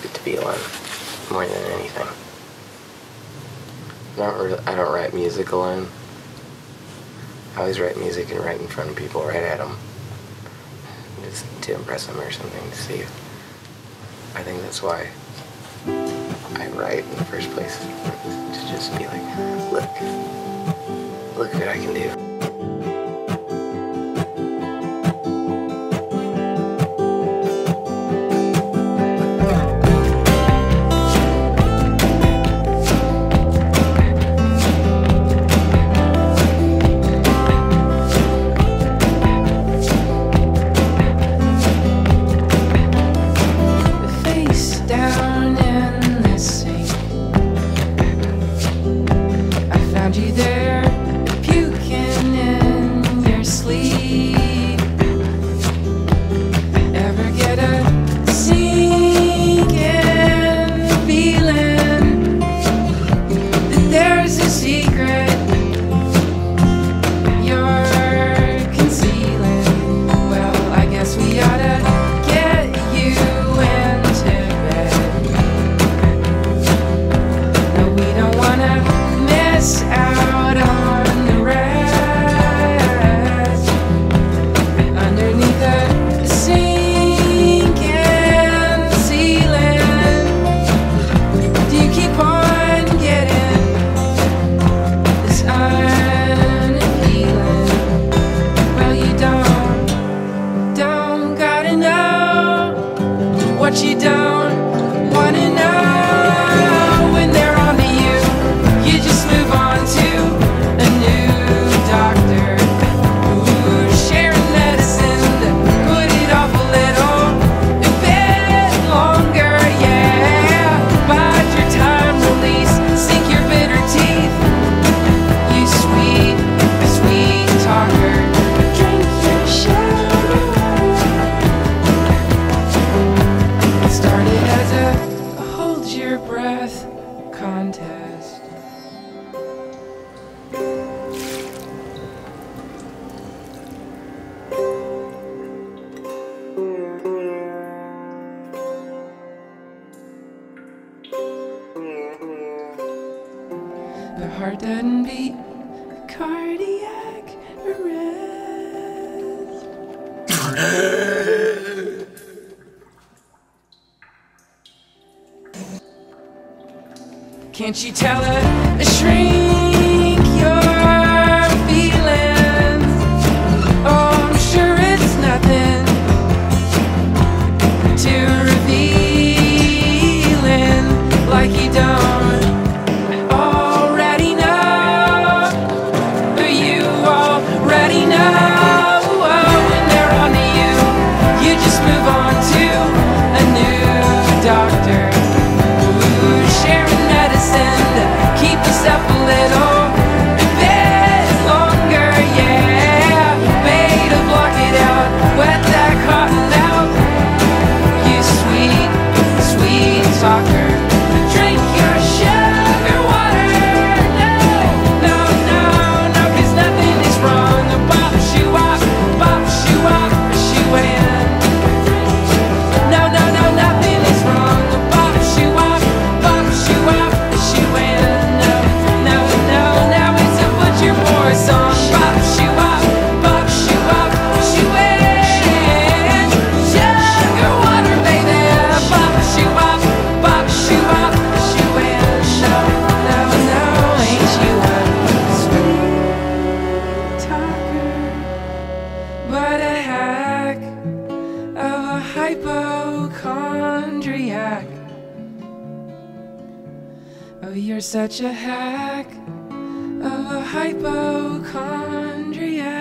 stupid to be alone, more than anything. I don't write music alone. I always write music and write in front of people, right at them, just to impress them or something, to see. I think that's why I write in the first place, to just be like, look what I can do. You there, puking in your sleep. Ever get a sinking feeling that there's a secret you're concealing? Well, I guess we oughta get you into bed. No, we don't wanna miss out. What you don't wanna know, when they're on to you, you just move on to a new doctor who's sharing medicine that put it off a little, a bit longer, yeah. Bide your time, release, sink your bitter teeth, you sweet, sweet talker. Drink your share. Breath contest. The heart doesn't beat, cardiac arrest. Can't you tell her to shrink your feelings? Oh, I'm sure it's nothing too revealing, like you don't already know, but you already know. Oh, when they're on to you, you just move on to a new doctor. Hypochondriac. Oh, you're such a hack of a hypochondriac.